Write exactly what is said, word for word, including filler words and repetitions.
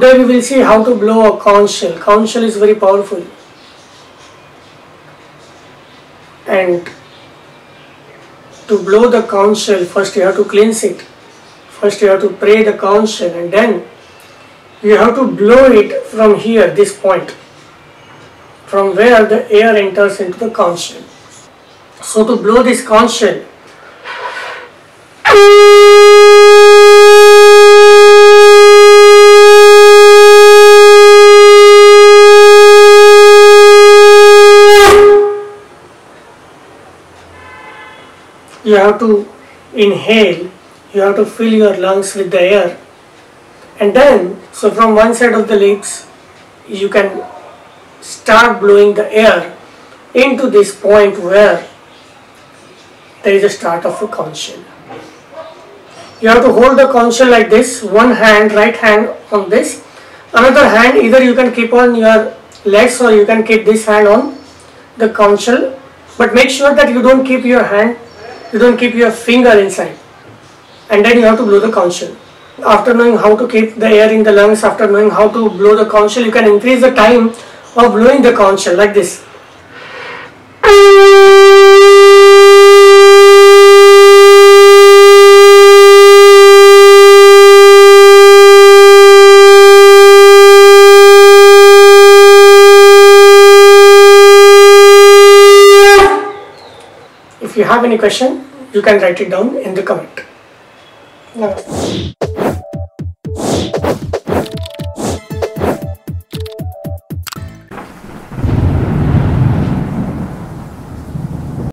Today we will see how to blow a conch shell. Conch shell is very powerful and to blow the conch shell first you have to cleanse it. First you have to pray the conch shell and then you have to blow it from here, this point, from where the air enters into the conch shell. So to blow this conch shell, you have to inhale, you have to fill your lungs with the air, and then so from one side of the lips you can start blowing the air into this point where there is a start of a conch shell. You have to hold the conch shell like this, one hand, right hand on this, another hand either you can keep on your legs or you can keep this hand on the conch shell, but make sure that you don't keep your hand, you don't keep your finger inside, and then you have to blow the conch shell. After knowing how to keep the air in the lungs, after knowing how to blow the conch shell, you can increase the time of blowing the conch shell like this. If you have any question, you can write it down in the comment. Namaste.